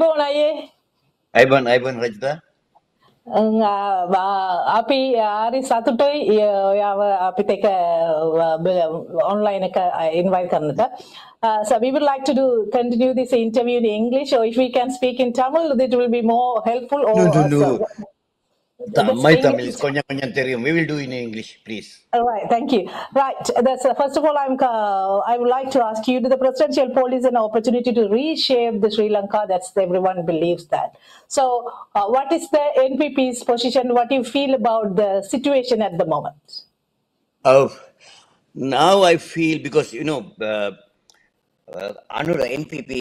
අයිබෝන් අයියේ අයිබෝන් අයිබෝන් රජිතා අපි හරි සතුටුයි ඔයාව අපිට එක online එක invite කරන්නට. So we would like to continue this interview in English, or if we can speak in Tamil, it will be more helpful. Or no. My Tamil is konjam theriyum. We will do in English, please. All right, thank you. Right, that's first of all, I would like to ask you: the presidential poll is an opportunity to reshape the Sri Lanka. That's everyone believes that. So, what is the NPP's position? What do you feel about the situation at the moment? Oh, now I feel, because you know, Anura NPP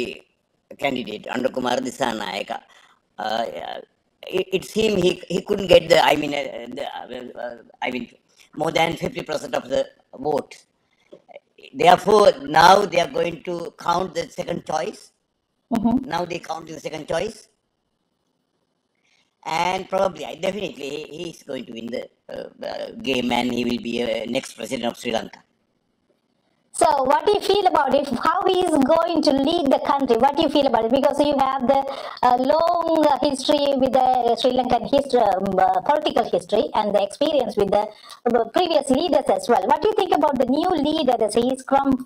candidate Anura Kumara Dissanayake. It seemed he couldn't get the more than 50% of the vote. Therefore, now they are going to count the second choice. Now they count the second choice, and probably, definitely, he is going to win the game, and he will be next president of Sri Lanka. So, what do you feel about it? How he is going to lead the country? What do you feel about it? Because you have the long history with the Sri Lankan history, political history, and the experience with the previous leaders as well. What do you think about the new leader? That he is coming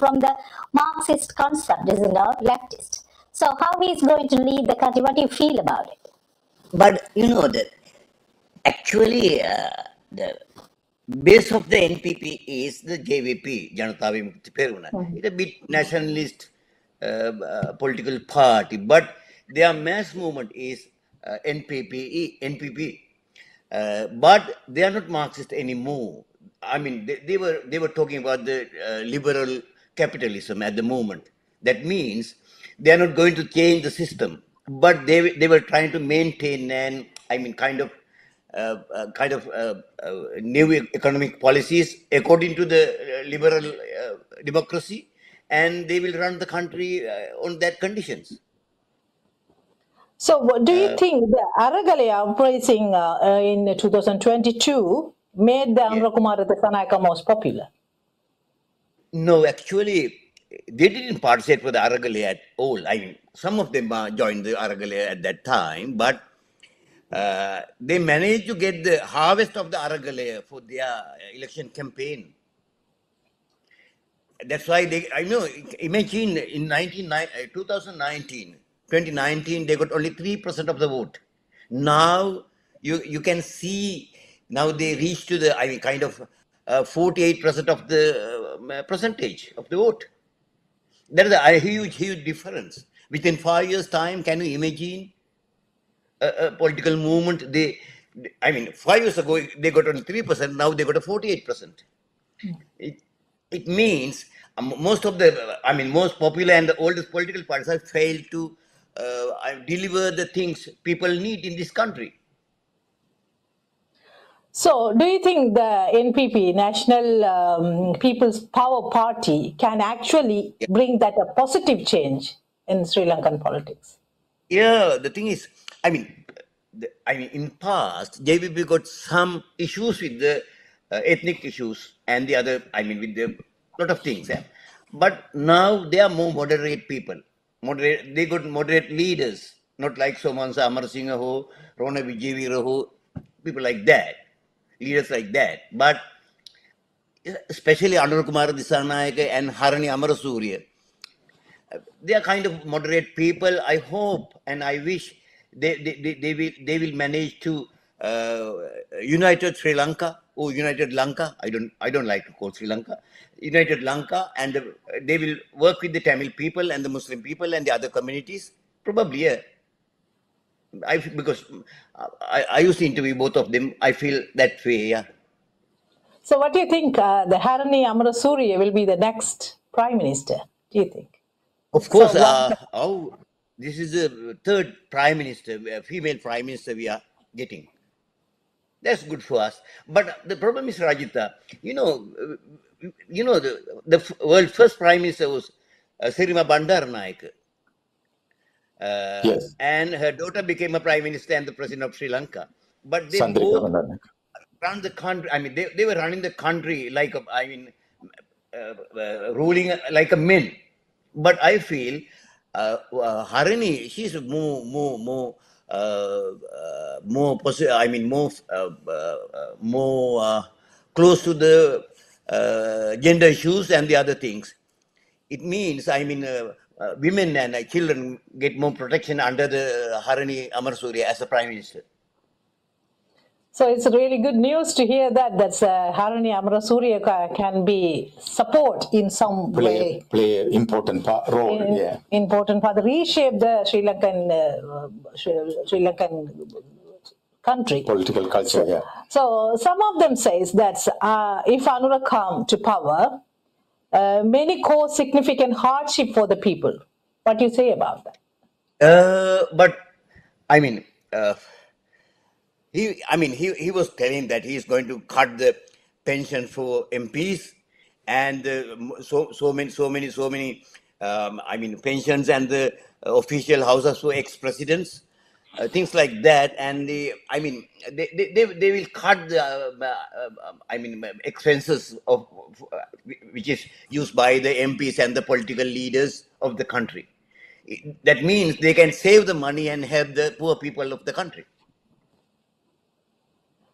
from the Marxist concept, isn't it? Leftist. So, how he is going to lead the country? What do you feel about it? But you know that actually the base of the NPP is the JVP, Janata Vimukti Peruna. It's a bit nationalist political party, but their mass movement is NPP. But they are not Marxist anymore. I mean, they were talking about the liberal capitalism at the moment. That means they are not going to change the system, but they were trying to maintain an new economic policies according to the liberal democracy, and they will run the country on that conditions. So do you think the Aragalaya uprising in 2022 made the Anura Kumara Dissanayake most popular? No, actually they didn't participate for the Aragalaya at all. I mean, some of them joined the Aragalaya at that time, but they managed to get the harvest of the Aragalaya for their election campaign. That's why they, I know, imagine in 2019, they got only 3% of the vote. Now, you can see, now they reached to the, 48% of the percentage of the vote. That is a huge, huge difference. Within 5 years' time, can you imagine? A political movement, 5 years ago they got on 3%, now they got a 48%. It means most of the, most popular and the oldest political parties have failed to deliver the things people need in this country. So, do you think the NPP, National People's Power Party, can actually bring that a positive change in Sri Lankan politics? Yeah, the thing is, in past, JVP got some issues with the ethnic issues and the other, with the lot of things. But now they are more moderate people. They got moderate leaders, not like Somansa Amarasinghe ho, Rona Vijayveera ho, people like that, leaders like that. But especially Anura Kumara Dissanayake and Harini Amarasuriya, they are kind of moderate people. I hope and I wish they will manage to united Sri Lanka or united Lanka. I don't like to call Sri Lanka united Lanka, and they will work with the Tamil people and the Muslim people and the other communities. Probably, because I used to interview both of them. I feel that way. Yeah. So, what do you think? The Harini Amarasuriya will be the next prime minister. Do you think? Of course. So this is the third prime minister, female prime minister we are getting. That's good for us. But the problem is, Rajita, the world first prime minister was Sirima Bandaranaike. Yes. And her daughter became a prime minister and the president of Sri Lanka. But they ran the country. They were running the country like, ruling like a men. But I feel Harini, she's more close to the gender issues and the other things. It means, women and children get more protection under the Harini Amarasuriya as a Prime Minister. So it's really good news to hear that Harini Amarasuriya can be support in some way. Play important role. Important part. Reshape the Sri Lankan country. Political culture, yeah. So some of them says that if Anura come to power, many cause significant hardship for the people. What do you say about that? He was telling that he is going to cut the pension for MPs and so many pensions and the official houses for ex-presidents, things like that. And they will cut the expenses of which is used by the MPs and the political leaders of the country. That means they can save the money and help the poor people of the country.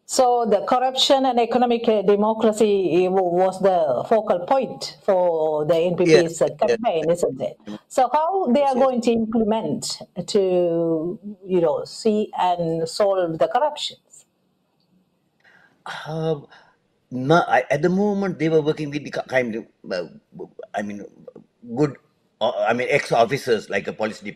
So the corruption and economic democracy was the focal point for the NPP's campaign, isn't it? So how they are going to implement to, see and solve the corruptions? At the moment they were working with the kind of, good. Ex-officers like a policy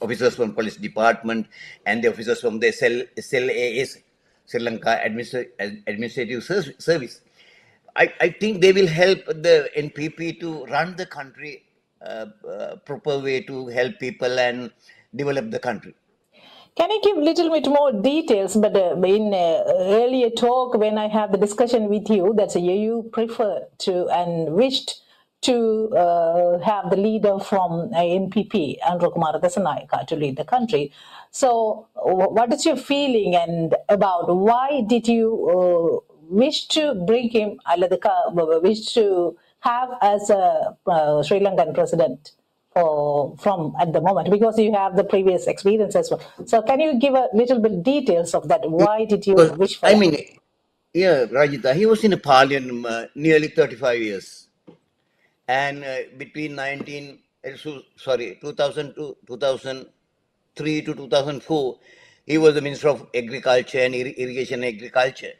officers from police department and the officers from the SLAS. Sri Lanka Administrative Service. I think they will help the NPP to run the country proper way to help people and develop the country. Can I give a little bit more details? But in earlier talk, when I have the discussion with you, that you prefer to and wished to have the leader from NPP, Anura Kumara Dissanayake, to lead the country. So what is your feeling and about why did you wish to bring him, wish to have as a Sri Lankan president from at the moment? Because you have the previous experience as well. So can you give a little bit details of that? Why did you wish for him? Yeah, Rajita, he was in the parliament nearly 35 years. And between 2000 to 2003 to 2004, he was the Minister of Agriculture and Irrigation and Agriculture.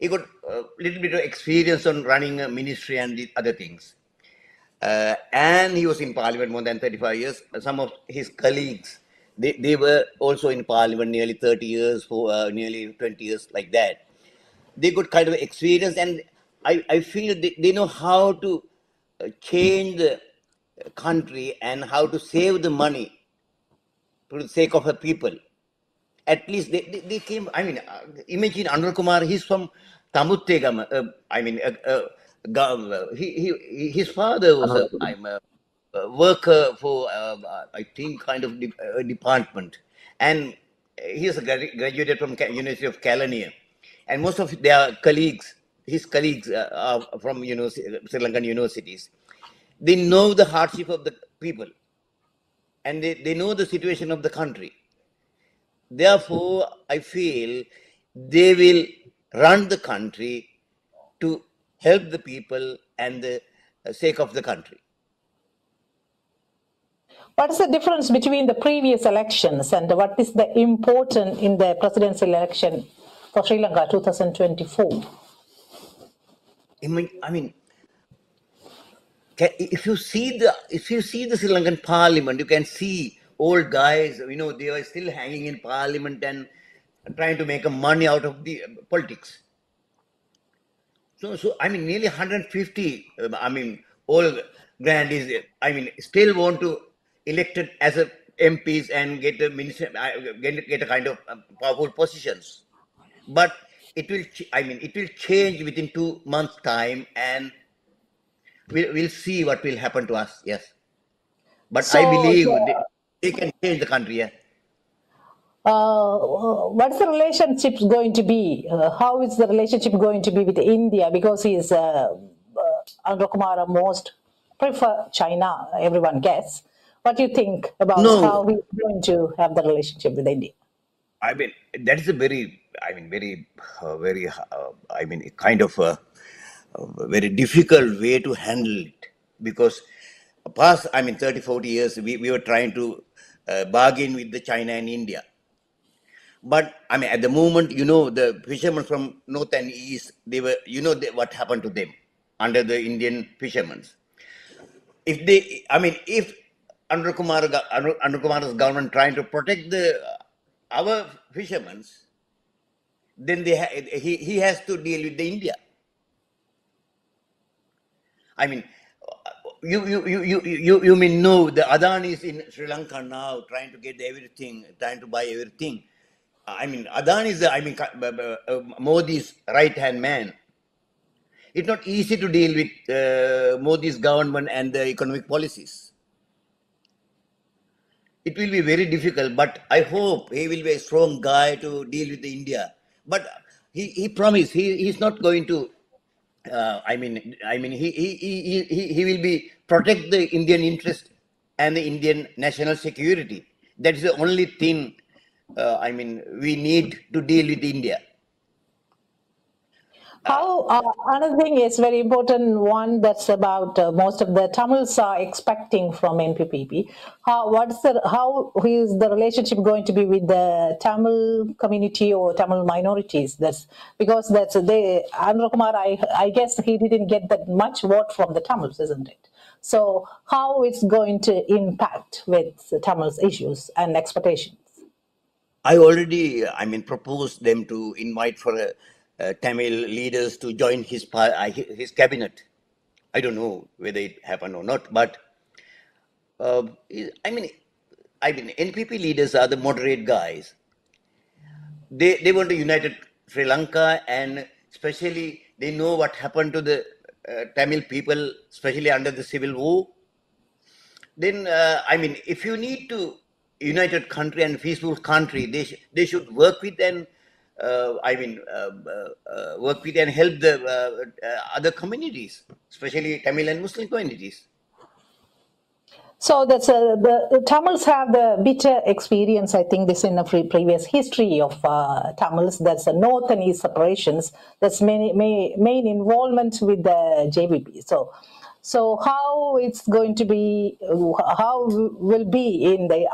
He got a little bit of experience on running a ministry and the other things. And he was in Parliament more than 35 years. Some of his colleagues, they were also in Parliament nearly 30 years, nearly 20 years, like that. They got kind of experience, and I feel they know how to change the country and how to save the money for the sake of her people. At least they came, imagine Anura Kumar, he's from Tamuttegam. His father was a worker for, a department. And he's graduated from University of Kalaniya. And most of their colleagues, his colleagues are from Sri Lankan universities. They know the hardship of the people and they know the situation of the country. Therefore, I feel they will run the country to help the people and the sake of the country. What is the difference between the previous elections and what is the important in the presidential election for Sri Lanka 2024? If you see the Sri Lankan Parliament, you can see old guys. They are still hanging in Parliament and trying to make money out of the politics. So nearly 150. Old grandees. Still want to elected as a MPs and get a minister, get a kind of powerful positions, but. It will change within 2 months' time, and we'll see what will happen to us. Yes, but so, I believe they can change the country. Yeah. What's the relationship going to be? How is the relationship going to be with India? Because he is Anura Kumara most prefer China. Everyone gets. What do you think about how we're going to have the relationship with India? I mean, that is a very, very difficult way to handle it, because past, 30, 40 years, we were trying to bargain with the China and India. But at the moment, the fishermen from north and east, they were, what happened to them under the Indian fishermen. If they, if Anura Kumara's government trying to protect the our fishermen, then they he has to deal with the India. You may know the Adanis in Sri Lanka now trying to get everything, trying to buy everything. Adani is Modi's right-hand man. It's not easy to deal with Modi's government and the economic policies. It will be very difficult, but I hope he will be a strong guy to deal with India. But he promised he's not going to. He will be protect the Indian interest and the Indian national security. That is the only thing. We need to deal with India. Another thing is very important one that's about most of the Tamils are expecting from NPP. How is the relationship going to be with the Tamil community or Tamil minorities? Anura Kumara, I guess he didn't get that much vote from the Tamils, isn't it? So how it's going to impact with the Tamils issues and expectations? I already, proposed them to invite for Tamil leaders to join his cabinet. I don't know whether it happened or not, but NPP leaders are the moderate guys. They want to unite Sri Lanka, and especially they know what happened to the Tamil people, especially under the civil war. Then, if you need to united country and peaceful country, they should work with and work with and help the other communities, especially Tamil and Muslim communities. So that's the Tamils have the bitter experience. I think this in the previous history of Tamils. That's the north and east separations. That's main involvement with the JVP. So how it's going to be? How will be in the?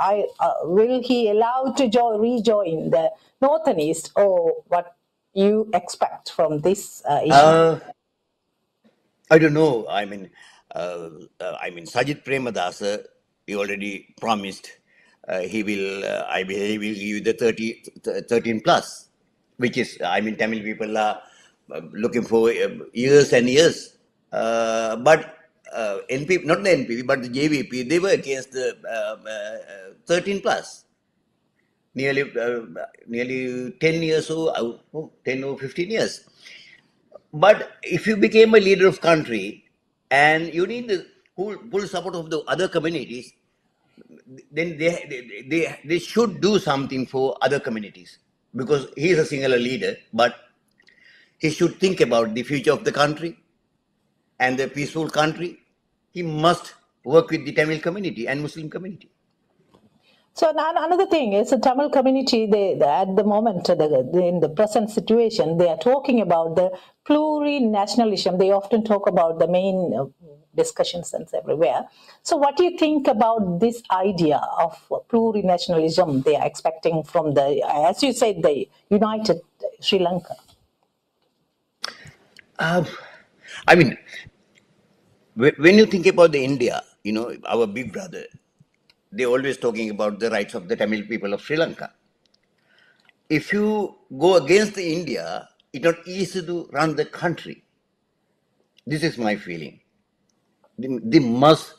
Will he allowed to rejoin the north and east, or what you expect from this issue? I don't know. Sajit Premadasa, he already promised he will. He will give the 13+, which is Tamil people are looking for years and years, but. NPP, not the NPP, but the JVP, they were against the 13+. Nearly 10 years, 10 or 15 years. But if you became a leader of country and you need the full support of the other communities, then they should do something for other communities, because he is a singular leader, but he should think about the future of the country and the peaceful country. He must work with the Tamil community and Muslim community. So another thing is the Tamil community, at the moment, in the present situation, they are talking about the plurinationalism. They often talk about the main discussions and everywhere. So what do you think about this idea of plurinationalism they are expecting from the, as you said, the United Sri Lanka? When you think about the India, our big brother, they're always talking about the rights of the Tamil people of Sri Lanka. If you go against the India, it's not easy to run the country. This is my feeling. They must,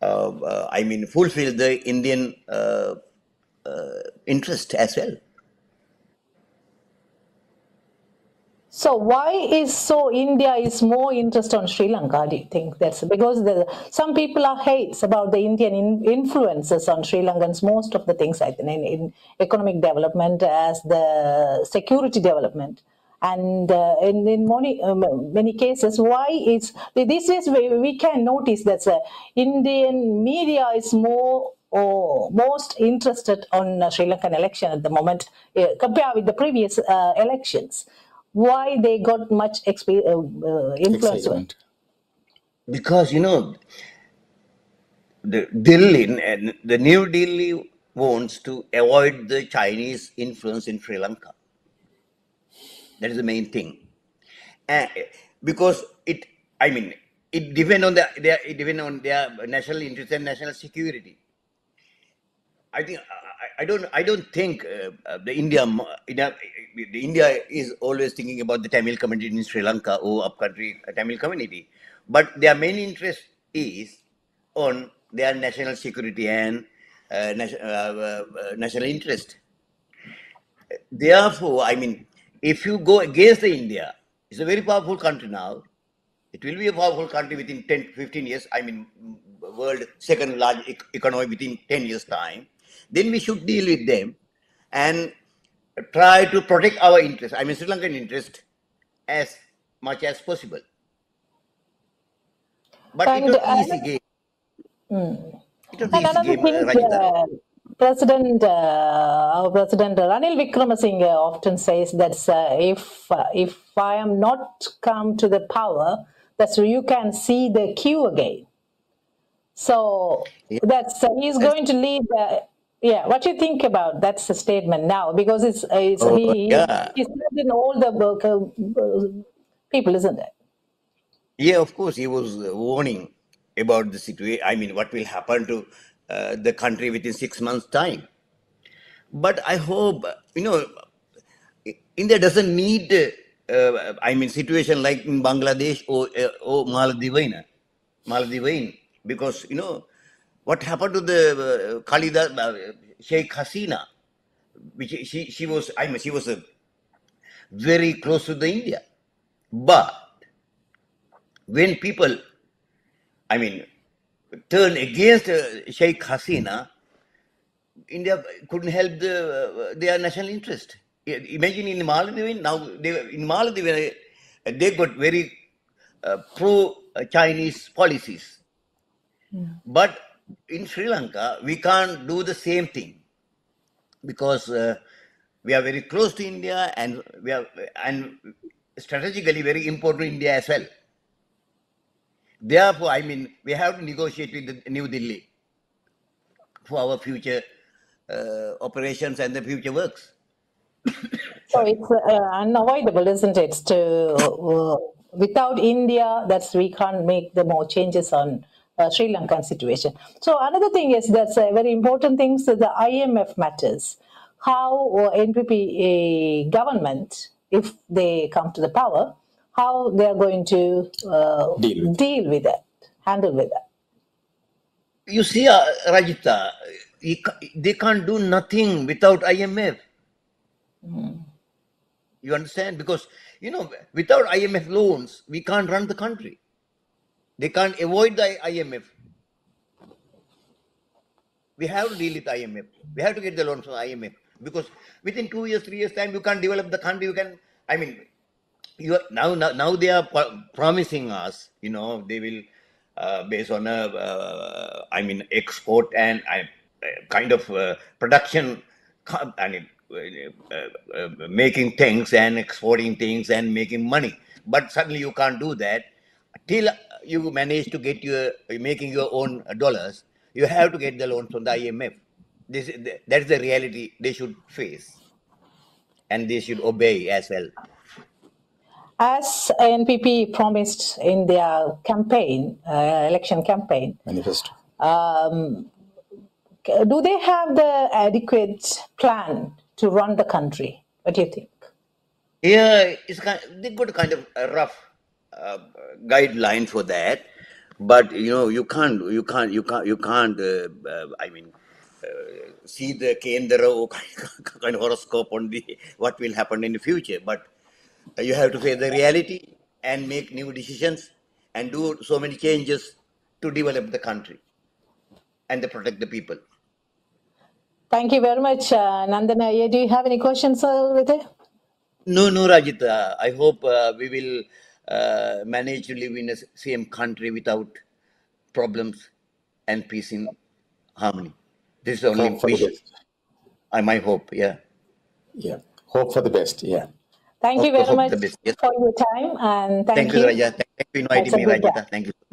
fulfill the Indian interest as well. So why is India is more interested on Sri Lanka, do you think? That's because some people are hates about the Indian influences on Sri Lankans, most of the things I think in economic development as the security development. And in many cases, why is this is we can notice that Indian media is most interested on Sri Lankan election at the moment compared with the previous elections. Why they got much influence? Excitement. Because you know, the Delhi and the new Delhi wants to avoid the Chinese influence in Sri Lanka. That is the main thing, and because it, I mean, it depends on their national interest and national security. I think I don't think India is always thinking about the Tamil community in Sri Lanka or upcountry Tamil community, but their main interest is on their national security and national interest. Therefore, I mean, if you go against the India, it's a very powerful country now. It will be a powerful country within 10 to 15 years. I mean, world second large economy within 10 years time. Then we should deal with them and try to protect our interest. I mean, Sri Lankan interest as much as possible. But it's not an easy game. It's not an easy game, Rajita. Our President Ranil Wickremasinghe often says that if I am not come to the power, that's where you can see the queue again. So yeah, that's he's going to lead. Yeah, what do you think about that statement now? Because it's he's in all the people, isn't it? Yeah, of course, he was warning about the situation. I mean, what will happen to the country within 6 months' time. But I hope, you know, India doesn't need, I mean, situation like in Bangladesh or Maldives, because, you know, what happened to the Khaleda, Sheikh Hasina, which she was, I mean, she was very close to the India. But when people, I mean, turn against Sheikh Hasina, India couldn't help their national interest. Imagine in Maldives, now they got very pro-Chinese policies. Yeah. But in Sri Lanka, we can't do the same thing because we are very close to India and we are strategically very important to India as well. Therefore, I mean, we have to negotiate with the New Delhi for our future operations and the future works. So it's unavoidable, isn't it? To without India, that's we can't make the more changes on Sri Lankan situation. So another thing is that's a very important thing. So the IMF matters. How NPP government, if they come to the power, how they are going to deal with that, handle with that. You see, Rajita, they can't do nothing without IMF. Mm. You understand? Because, you know, without IMF loans, we can't run the country. They can't avoid the IMF. We have to deal with IMF. We have to get the loans from IMF. Because within 2 years, 3 years time, you can't develop the country. You can, I mean, you are, now they are promising us, you know, they will based on a I mean export and kind of production, I mean, making things and exporting things and making money. But suddenly you can't do that till you manage to get your making your own dollars. You have to get the loans from the IMF. That's the reality they should face, and they should obey as well. As NPP promised in their campaign, election campaign manifesto, do they have the adequate plan to run the country? What do you think? Yeah, it's kind of, they got a kind of a rough guideline for that, but you know, you can't I mean, see the Kendra kind of horoscope on the what will happen in the future, but you have to face the reality and make new decisions and do so many changes to develop the country and to protect the people. Thank you very much, Nandana. Do you have any questions, Rite? No, Rajit. I hope we will manage to live in the same country without problems and peace in harmony. This is the only vision. My hope, yeah. Yeah, hope for the best, yeah. Thank you very much for your time. And thank you, Raja. Thank you for inviting me, Rajita. Thank you.